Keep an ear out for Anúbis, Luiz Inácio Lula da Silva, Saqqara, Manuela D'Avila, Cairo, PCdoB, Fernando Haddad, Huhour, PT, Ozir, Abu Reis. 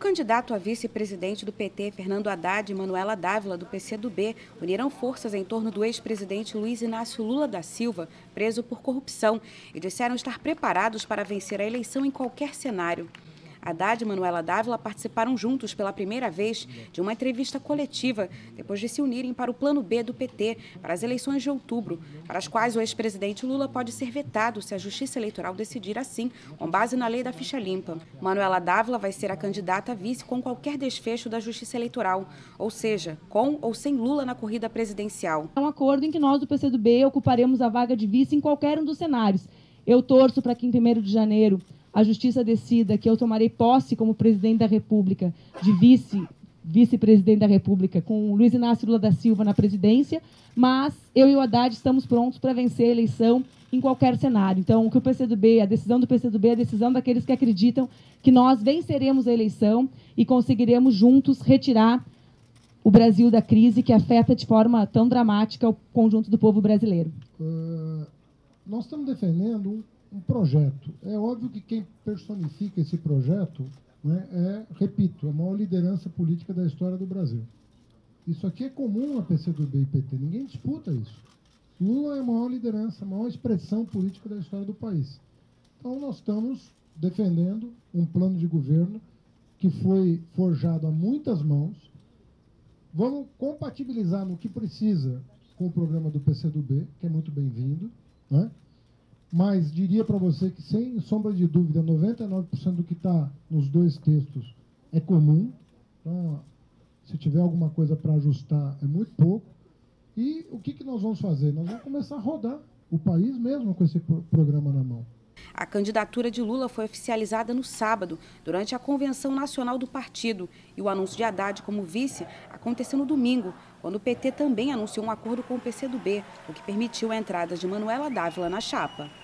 candidato a vice-presidente do PT, Fernando Haddad, e Manuela D'Avila, do PCdoB, uniram forças em torno do ex-presidente Luiz Inácio Lula da Silva, preso por corrupção, e disseram estar preparados para vencer a eleição em qualquer cenário. Haddad e Manuela D'Avila participaram juntos pela primeira vez de uma entrevista coletiva, depois de se unirem para o plano B do PT, para as eleições de outubro, para as quais o ex-presidente Lula pode ser vetado se a Justiça Eleitoral decidir assim, com base na lei da ficha limpa. Manuela D'Avila vai ser a candidata a vice com qualquer desfecho da Justiça Eleitoral, ou seja, com ou sem Lula na corrida presidencial. É um acordo em que nós do PCdoB ocuparemos a vaga de vice em qualquer um dos cenários. Eu torço para que em 1º de janeiro a Justiça decida que eu tomarei posse como presidente da República, de vice-presidente da República, com o Luiz Inácio Lula da Silva na presidência, mas eu e o Haddad estamos prontos para vencer a eleição em qualquer cenário. Então, o que o PCdoB, a decisão do PCdoB é a decisão daqueles que acreditam que nós venceremos a eleição e conseguiremos juntos retirar o Brasil da crise que afeta de forma tão dramática o conjunto do povo brasileiro. Nós estamos defendendo um projeto. É óbvio que quem personifica esse projeto, né, repito, a maior liderança política da história do Brasil. Isso aqui é comum a PCdoB e PT, ninguém disputa isso. Lula é a maior liderança, a maior expressão política da história do país. Então nós estamos defendendo um plano de governo que foi forjado a muitas mãos. Vamos compatibilizar no que precisa com o programa do PCdoB, que é muito bem-vindo, né? Mas diria para você que, sem sombra de dúvida, 99% do que está nos dois textos é comum. Então, se tiver alguma coisa para ajustar, é muito pouco. E o que nós vamos fazer? Nós vamos começar a rodar o país mesmo com esse programa na mão. A candidatura de Lula foi oficializada no sábado, durante a Convenção Nacional do Partido, e o anúncio de Haddad como vice aconteceu no domingo, quando o PT também anunciou um acordo com o PCdoB, o que permitiu a entrada de Manuela D'Avila na chapa.